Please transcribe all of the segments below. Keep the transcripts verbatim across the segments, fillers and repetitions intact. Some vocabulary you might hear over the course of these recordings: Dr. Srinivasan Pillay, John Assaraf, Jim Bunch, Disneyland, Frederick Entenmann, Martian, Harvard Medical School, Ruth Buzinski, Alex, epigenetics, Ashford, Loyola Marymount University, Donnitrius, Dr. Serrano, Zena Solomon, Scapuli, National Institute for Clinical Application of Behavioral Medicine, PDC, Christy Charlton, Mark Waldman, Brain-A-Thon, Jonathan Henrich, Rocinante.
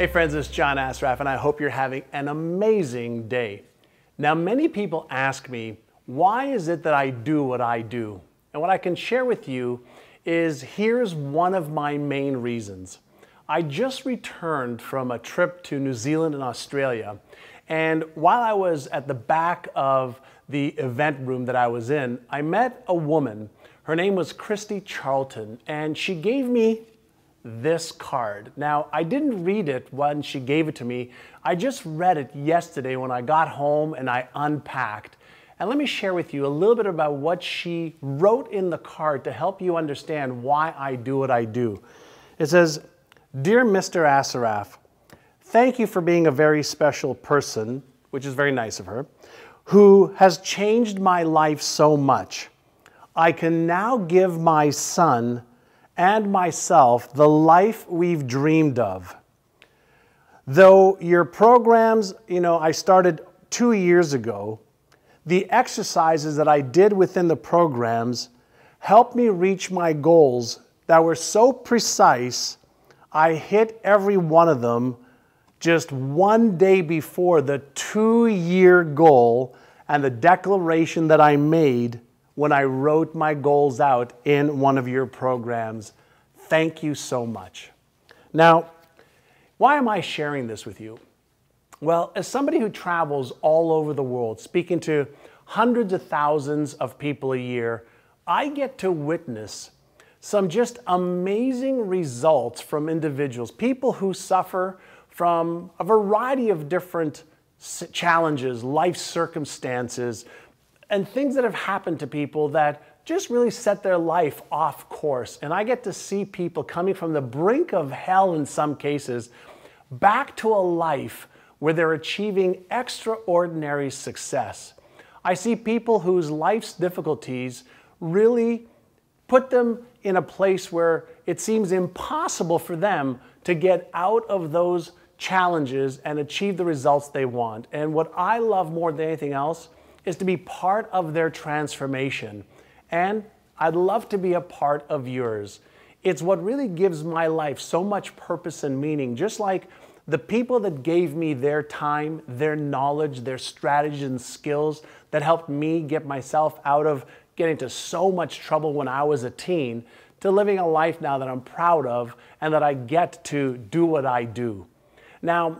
Hey friends, it's John Assaraf and I hope you're having an amazing day. Now many people ask me, why is it that I do what I do? And what I can share with you is here's one of my main reasons. I just returned from a trip to New Zealand and Australia, and while I was at the back of the event room that I was in, I met a woman. Her name was Christy Charlton, and she gave me this card. Now, I didn't read it when she gave it to me. I just read it yesterday when I got home and I unpacked. And let me share with you a little bit about what she wrote in the card to help you understand why I do what I do. It says, "Dear Mister Assaraf, thank you for being a very special person," which is very nice of her, "who has changed my life so much. I can now give my son and myself the life we've dreamed of. Though your programs, you know, I started two years ago, the exercises that I did within the programs helped me reach my goals that were so precise, I hit every one of them just one day before the two-year goal and the declaration that I made when I wrote my goals out in one of your programs. Thank you so much." Now, why am I sharing this with you? Well, as somebody who travels all over the world, speaking to hundreds of thousands of people a year, I get to witness some just amazing results from individuals, people who suffer from a variety of different challenges, life circumstances, and things that have happened to people that just really set their life off course. And I get to see people coming from the brink of hell in some cases back to a life where they're achieving extraordinary success. I see people whose life's difficulties really put them in a place where it seems impossible for them to get out of those challenges and achieve the results they want. And what I love more than anything else is to be part of their transformation. And I'd love to be a part of yours. It's what really gives my life so much purpose and meaning, just like the people that gave me their time, their knowledge, their strategies and skills that helped me get myself out of getting into so much trouble when I was a teen, to living a life now that I'm proud of and that I get to do what I do. Now,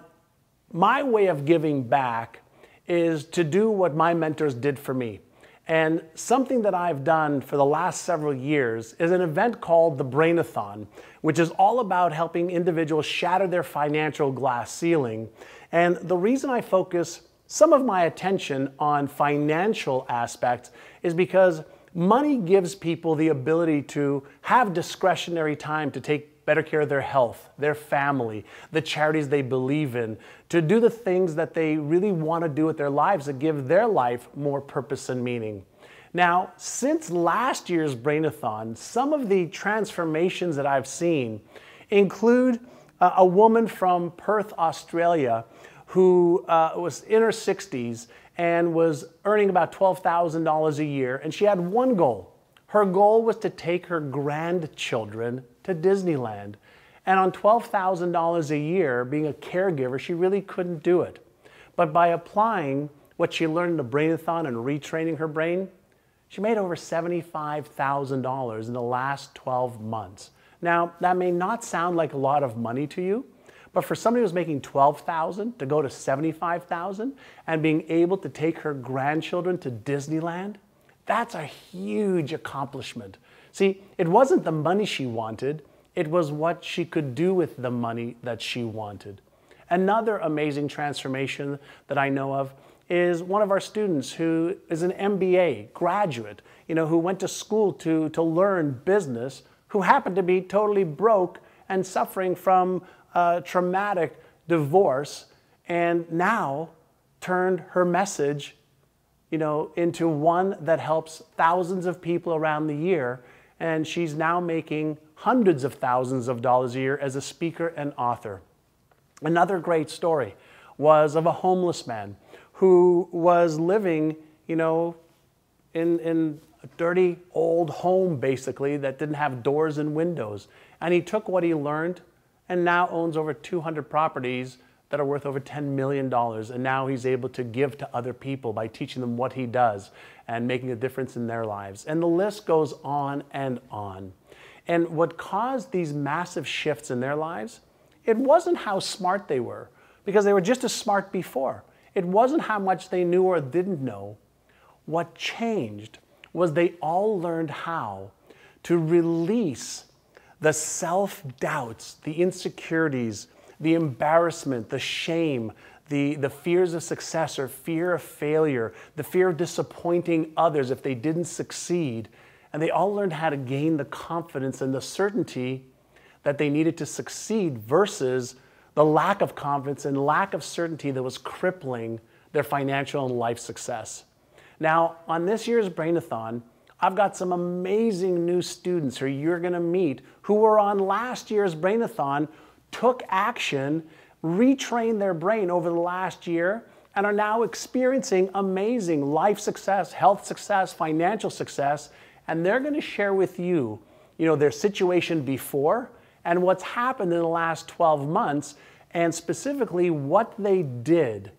my way of giving back is to do what my mentors did for me. And something that I've done for the last several years is an event called the Brain-A-Thon, which is all about helping individuals shatter their financial glass ceiling. And the reason I focus some of my attention on financial aspects is because money gives people the ability to have discretionary time to take better care of their health, their family, the charities they believe in, to do the things that they really want to do with their lives that give their life more purpose and meaning. Now, since last year's Brain-A-Thon, some of the transformations that I've seen include uh, a woman from Perth, Australia, who uh, was in her sixties and was earning about twelve thousand dollars a year, and she had one goal. Her goal was to take her grandchildren to Disneyland. And on twelve thousand dollars a year, being a caregiver, she really couldn't do it. But by applying what she learned in the Brain-A-Thon and retraining her brain, she made over seventy-five thousand dollars in the last twelve months. Now, that may not sound like a lot of money to you, but for somebody who's making twelve thousand dollars to go to seventy-five thousand dollars and being able to take her grandchildren to Disneyland, that's a huge accomplishment. See, it wasn't the money she wanted, it was what she could do with the money that she wanted. Another amazing transformation that I know of is one of our students who is an M B A graduate, you know, who went to school to, to learn business, who happened to be totally broke and suffering from a traumatic divorce, and now turned her message, you know, into one that helps thousands of people around the year, and she's now making hundreds of thousands of dollars a year as a speaker and author. Another great story was of a homeless man who was living, you know, in, in a dirty old home, basically, that didn't have doors and windows. And he took what he learned and now owns over two hundred properties that are worth over ten million dollars. And now he's able to give to other people by teaching them what he does and making a difference in their lives. And the list goes on and on. And what caused these massive shifts in their lives, it wasn't how smart they were, because they were just as smart before. It wasn't how much they knew or didn't know. What changed was they all learned how to release the self-doubts, the insecurities, the embarrassment, the shame, the, the fears of success or fear of failure, the fear of disappointing others if they didn't succeed. And they all learned how to gain the confidence and the certainty that they needed to succeed versus the lack of confidence and lack of certainty that was crippling their financial and life success. Now, on this year's Brain-A-Thon, I've got some amazing new students who you're gonna meet who were on last year's Brain-A-Thon, took action, retrained their brain over the last year, and are now experiencing amazing life success, health success, financial success, and they're gonna share with you, you know, their situation before and what's happened in the last twelve months, and specifically what they did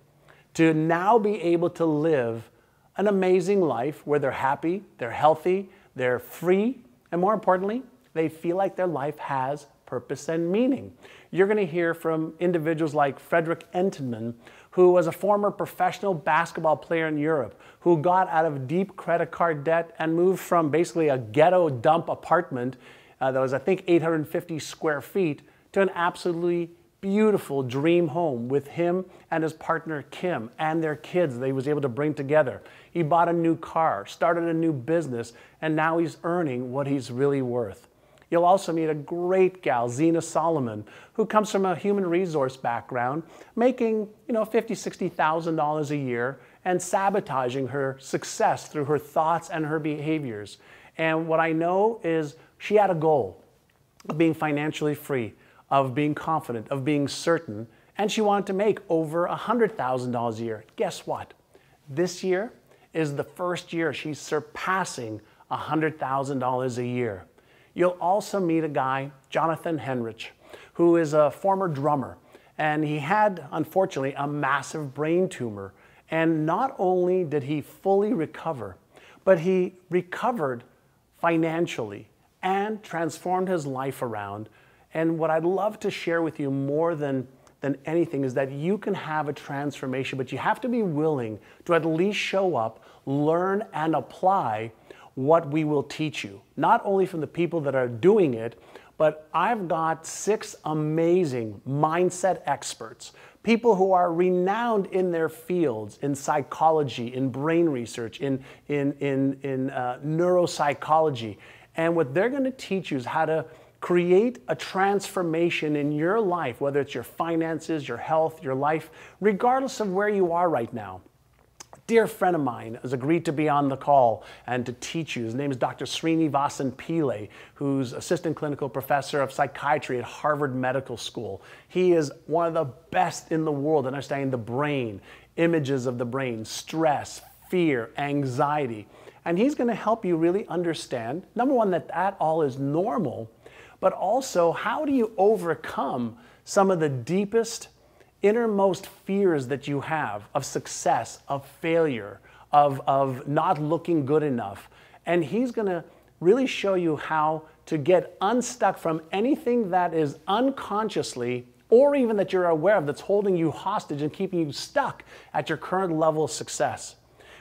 to now be able to live an amazing life where they're happy, they're healthy, they're free, and more importantly, they feel like their life has purpose and meaning. You're going to hear from individuals like Frederick Entenmann, who was a former professional basketball player in Europe, who got out of deep credit card debt and moved from basically a ghetto dump apartment uh, that was, I think, eight hundred fifty square feet to an absolutely beautiful dream home with him and his partner Kim and their kids that he was able to bring together. He bought a new car, started a new business, and now he's earning what he's really worth. You'll also meet a great gal, Zena Solomon, who comes from a human resource background, making, you know, fifty thousand, sixty thousand dollars a year and sabotaging her success through her thoughts and her behaviors. And what I know is she had a goal of being financially free, of being confident, of being certain, and she wanted to make over one hundred thousand dollars a year. Guess what? This year is the first year she's surpassing one hundred thousand dollars a year. You'll also meet a guy, Jonathan Henrich, who is a former drummer, and he had, unfortunately, a massive brain tumor. And not only did he fully recover, but he recovered financially and transformed his life around. And what I'd love to share with you more than, than anything is that you can have a transformation, but you have to be willing to at least show up, learn, and apply what we will teach you, not only from the people that are doing it, but I've got six amazing mindset experts, people who are renowned in their fields, in psychology, in brain research, in, in, in, in uh, neuropsychology. And what they're going to teach you is how to create a transformation in your life, whether it's your finances, your health, your life, regardless of where you are right now. A dear friend of mine has agreed to be on the call and to teach you. His name is Doctor Srinivasan Pillay, who's assistant clinical professor of psychiatry at Harvard Medical School. He is one of the best in the world at understanding the brain, images of the brain, stress, fear, anxiety. And he's going to help you really understand, number one, that that all is normal, but also how do you overcome some of the deepest innermost fears that you have of success, of failure, of, of not looking good enough. And he's going to really show you how to get unstuck from anything that is unconsciously or even that you're aware of that's holding you hostage and keeping you stuck at your current level of success.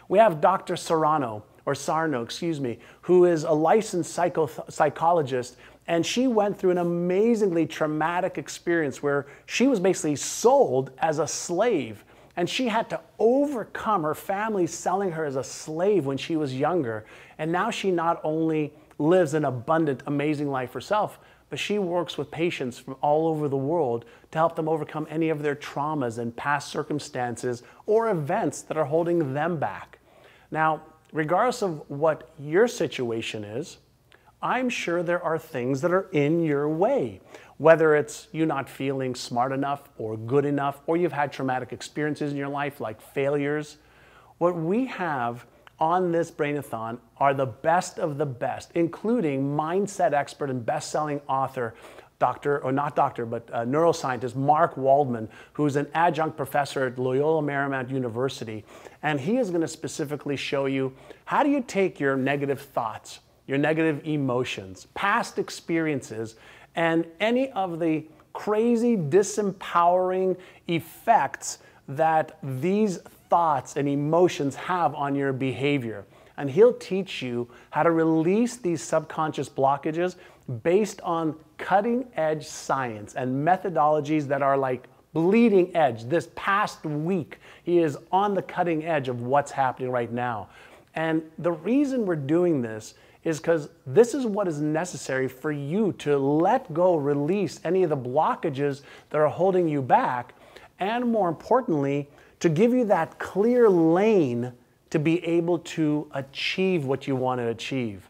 We have Doctor Serrano, or Sarno, excuse me, who is a licensed psycho psychologist, and she went through an amazingly traumatic experience where she was basically sold as a slave, and she had to overcome her family selling her as a slave when she was younger. And now she not only lives an abundant, amazing life herself, but she works with patients from all over the world to help them overcome any of their traumas and past circumstances or events that are holding them back. Now, regardless of what your situation is, I'm sure there are things that are in your way, whether it's you not feeling smart enough or good enough, or you've had traumatic experiences in your life like failures. What we have on this Brain-A-Thon are the best of the best, including mindset expert and best-selling author Doctor, or not doctor, but uh, neuroscientist Mark Waldman, who's an adjunct professor at Loyola Marymount University. And he is going to specifically show you how do you take your negative thoughts, your negative emotions, past experiences, and any of the crazy disempowering effects that these thoughts and emotions have on your behavior. And he'll teach you how to release these subconscious blockages based on cutting edge science and methodologies that are like bleeding edge. This past week, he is on the cutting edge of what's happening right now. And the reason we're doing this is because this is what is necessary for you to let go, release any of the blockages that are holding you back, and more importantly, to give you that clear lane to be able to achieve what you want to achieve.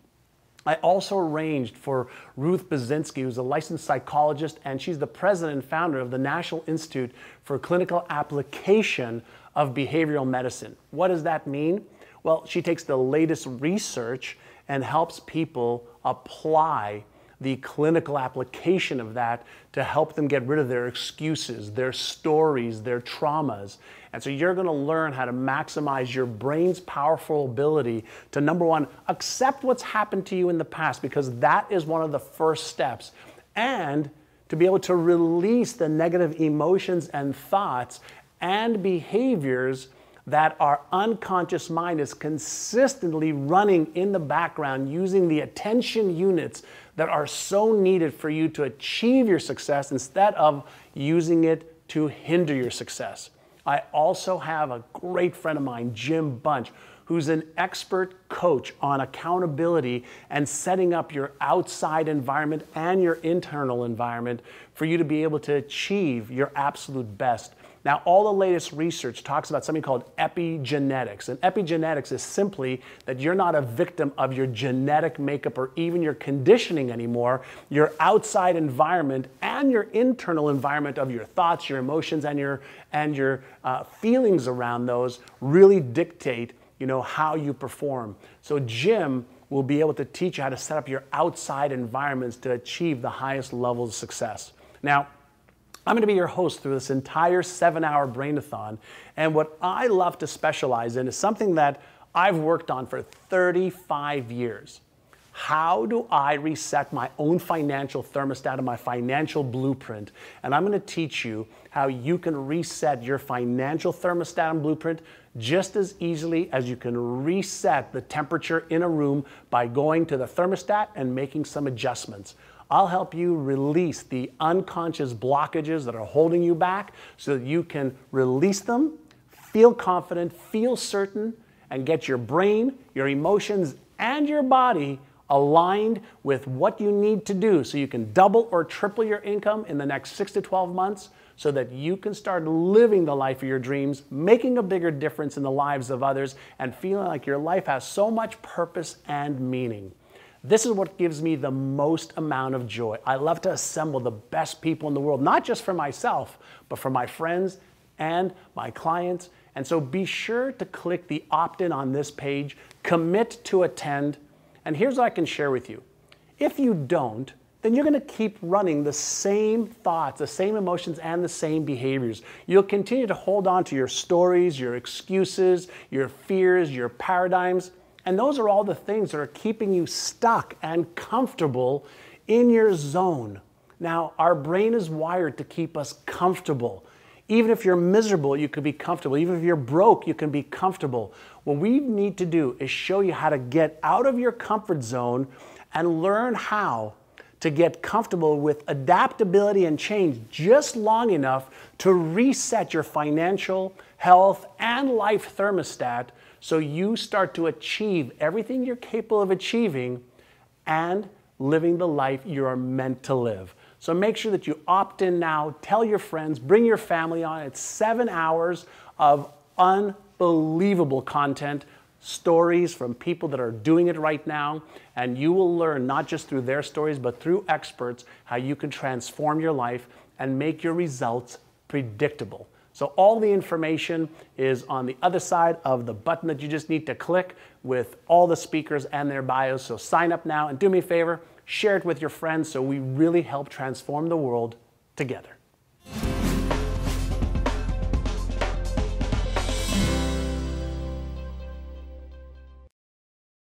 I also arranged for Ruth Buzinski, who's a licensed psychologist, and she's the president and founder of the National Institute for Clinical Application of Behavioral Medicine. What does that mean? Well, she takes the latest research and helps people apply the clinical application of that to help them get rid of their excuses, their stories, their traumas. And so you're gonna learn how to maximize your brain's powerful ability to, number one, accept what's happened to you in the past, because that is one of the first steps, and to be able to release the negative emotions and thoughts and behaviors that our unconscious mind is consistently running in the background, using the attention units that are so needed for you to achieve your success instead of using it to hinder your success. I also have a great friend of mine, Jim Bunch, who's an expert coach on accountability and setting up your outside environment and your internal environment for you to be able to achieve your absolute best. Now, all the latest research talks about something called epigenetics. And epigenetics is simply that you're not a victim of your genetic makeup or even your conditioning anymore. Your outside environment and your internal environment of your thoughts, your emotions, and your, and your uh, feelings around those really dictate, you know, how you perform. So Jim will be able to teach you how to set up your outside environments to achieve the highest levels of success. Now, I'm going to be your host through this entire seven hour Brain-A-Thon, and what I love to specialize in is something that I've worked on for thirty-five years. How do I reset my own financial thermostat and my financial blueprint? And I'm going to teach you how you can reset your financial thermostat and blueprint just as easily as you can reset the temperature in a room by going to the thermostat and making some adjustments. I'll help you release the unconscious blockages that are holding you back so that you can release them, feel confident, feel certain, and get your brain, your emotions, and your body aligned with what you need to do so you can double or triple your income in the next six to twelve months so that you can start living the life of your dreams, making a bigger difference in the lives of others, and feeling like your life has so much purpose and meaning. This is what gives me the most amount of joy. I love to assemble the best people in the world, not just for myself, but for my friends and my clients. And so be sure to click the opt-in on this page, commit to attend, and here's what I can share with you. If you don't, then you're going to keep running the same thoughts, the same emotions, and the same behaviors. You'll continue to hold on to your stories, your excuses, your fears, your paradigms. And those are all the things that are keeping you stuck and comfortable in your zone. Now, our brain is wired to keep us comfortable. Even if you're miserable, you could be comfortable. Even if you're broke, you can be comfortable. What we need to do is show you how to get out of your comfort zone and learn how to get comfortable with adaptability and change just long enough to reset your financial, health, and life thermostat so you start to achieve everything you're capable of achieving and living the life you are meant to live. So make sure that you opt in now, tell your friends, bring your family on. It's seven hours of unbelievable content, stories from people that are doing it right now, and you will learn not just through their stories, but through experts, how you can transform your life and make your results predictable. So all the information is on the other side of the button that you just need to click with all the speakers and their bios. So sign up now and do me a favor, share it with your friends so we really help transform the world together.